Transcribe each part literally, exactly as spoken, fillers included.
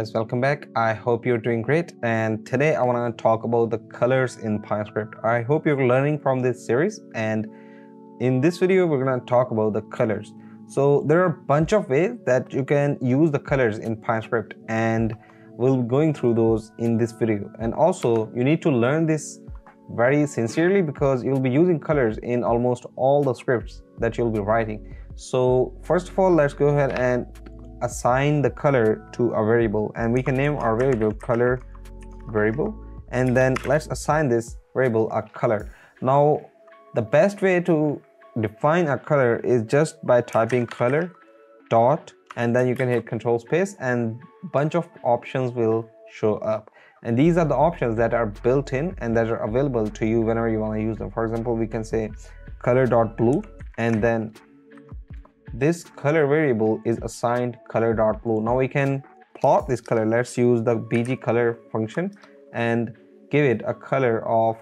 guys, welcome back. I hope you're doing great, and today I want to talk about the colors in PineScript. I hope you're learning from this series, and in this video we're going to talk about the colors. So there are a bunch of ways that you can use the colors in PineScript, and we'll be going through those in this video. And also you need to learn this very sincerely, because you'll be using colors in almost all the scripts that you'll be writing. So first of all, let's go ahead and assign the color to a variable, and we can name our variable color variable, and then let's assign this variable a color. Now the best way to define a color is just by typing color dot, and then you can hit control space, and bunch of options will show up, and these are the options that are built in and that are available to you whenever you want to use them. For example, we can say color dot blue, and then this color variable is assigned color dot blue. Now we can plot this color. Let's use the B G color function and give it a color of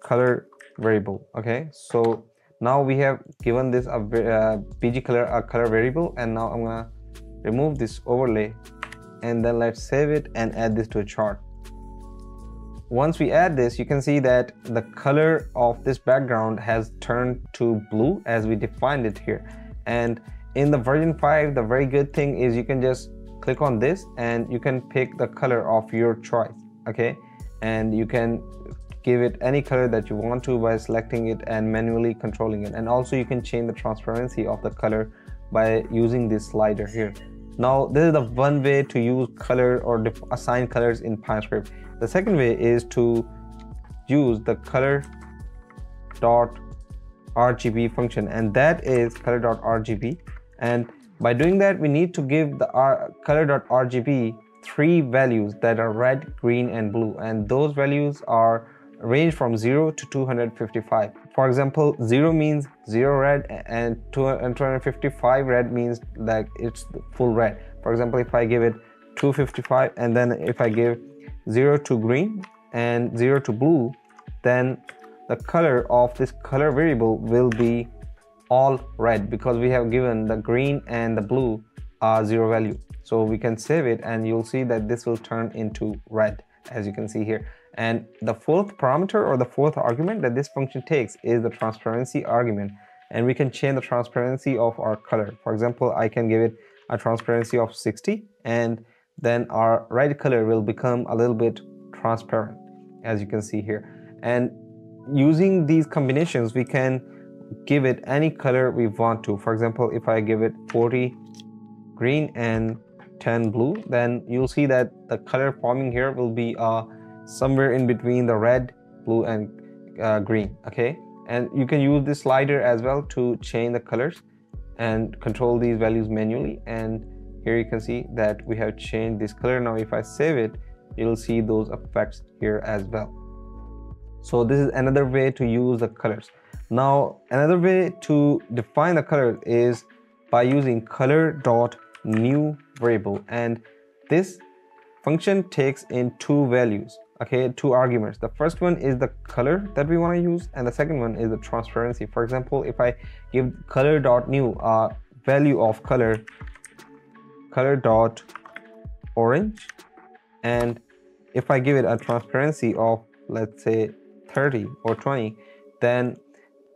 color variable. Okay, so now we have given this a uh, B G color a color variable, and now I'm gonna remove this overlay, and then let's save it and add this to a chart. Once we add this, you can see that the color of this background has turned to blue as we defined it here. And in the version five, the very good thing is you can just click on this and you can pick the color of your choice, okay? And you can give it any color that you want to by selecting it and manually controlling it. And also you can change the transparency of the color by using this slider here. Now this is the one way to use color or assign colors in PineScript. The second way is to use the color dot R G B function, and that is color.rgb, and by doing that we need to give the color.rgb three values that are red, green and blue, and those values are range from zero to two hundred fifty-five. For example, zero means zero red, and two hundred fifty-five red means like it's full red. For example, if I give it two hundred fifty-five, and then if I give zero to green and zero to blue, then the color of this color variable will be all red, because we have given the green and the blue a zero value. So we can save it and you'll see that this will turn into red, as you can see here. And the fourth parameter or the fourth argument that this function takes is the transparency argument, and we can change the transparency of our color. For example, I can give it a transparency of sixty, and then our red color will become a little bit transparent, as you can see here. And using these combinations we can give it any color we want to. For example, if I give it forty green and ten blue, then you'll see that the color forming here will be uh, somewhere in between the red, blue and uh, green, okay? And you can use this slider as well to change the colors and control these values manually, and here you can see that we have changed this color. Now if I save it, you'll see those effects here as well. So this is another way to use the colors. Now another way to define the color is by using color.new variable, and this function takes in two values, okay, two arguments. The first one is the color that we want to use, and the second one is the transparency. For example, if I give color.new a value of color, color.orange, and if I give it a transparency of let's say thirty or twenty, then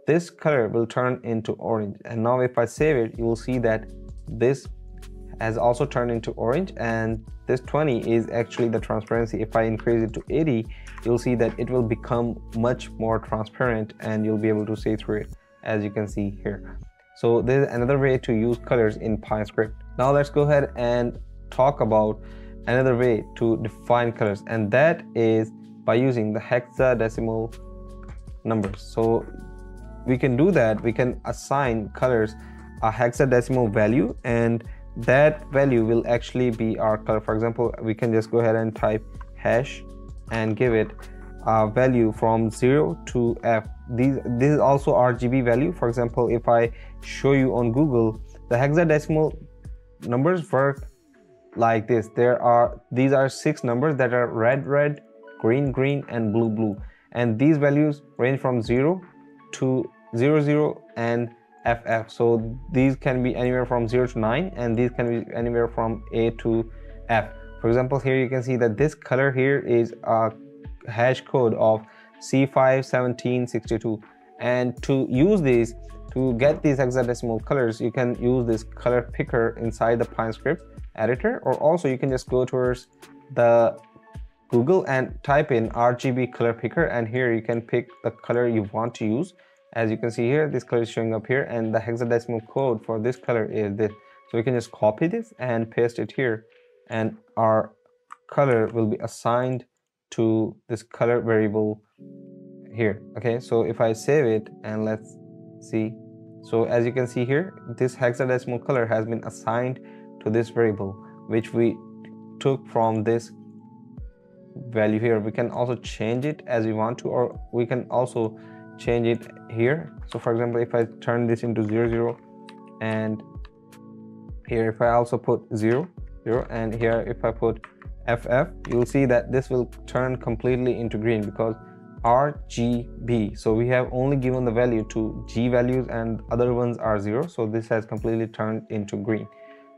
this color will turn into orange. And now if I save it, you will see that this has also turned into orange, and this twenty is actually the transparency. If I increase it to eighty, you'll see that it will become much more transparent and you'll be able to see through it, as you can see here. So there's another way to use colors in PineScript. Now let's go ahead and talk about another way to define colors, and that is by using the hexadecimal numbers. So we can do that. We can assign colors a hexadecimal value, and that value will actually be our color. For example, we can just go ahead and type hash and give it a value from zero to F. These, this is also R G B value. For example, if I show you on Google, the hexadecimal numbers work like this. There are, these are six numbers that are red, red, green, green and blue, blue, and these values range from zero to zero zero and F F. So these can be anywhere from zero to nine, and these can be anywhere from A to F. For example, here you can see that this color here is a hash code of C five seventeen sixty-two, and to use these, to get these hexadecimal colors, you can use this color picker inside the PineScript editor, or also you can just go towards the Google and type in R G B color picker, and here you can pick the color you want to use. As you can see here, this color is showing up here, and the hexadecimal code for this color is this. So you can just copy this and paste it here, and our color will be assigned to this color variable here. Okay, so if I save it and let's see, so as you can see here, this hexadecimal color has been assigned to this variable, which we took from this value here. We can also change it as we want to, or we can also change it here. So for example, if I turn this into zero zero, and here if I also put zero zero, and here if I put F F, you'll see that this will turn completely into green because R G B. So we have only given the value to G values and other ones are zero, so this has completely turned into green.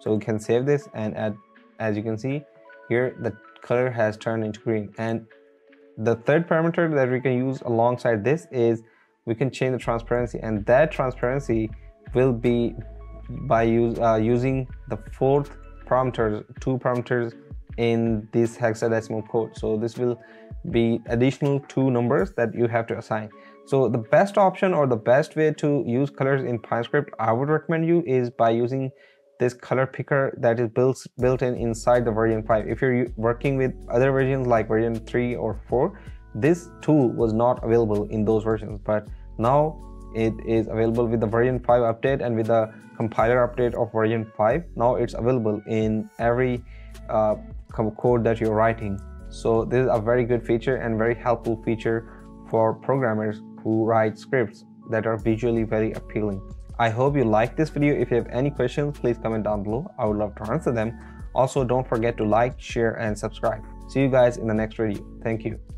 So we can save this, and add, as you can see here, the color has turned into green. And the third parameter that we can use alongside this is we can change the transparency, and that transparency will be by use, uh, using the fourth parameters, two parameters in this hexadecimal code. So this will be additional two numbers that you have to assign. So the best option or the best way to use colors in PineScript, I would recommend you, is by using this color picker that is built built in inside the version five. If you're working with other versions like version three or four, this tool was not available in those versions, but now it is available with the version five update, and with the compiler update of version five, now it's available in every uh, code that you're writing. So this is a very good feature and very helpful feature for programmers who write scripts that are visually very appealing. I hope you like this video. If you have any questions, please comment down below. I would love to answer them. Also, don't forget to like, share, and subscribe. See you guys in the next video. Thank you.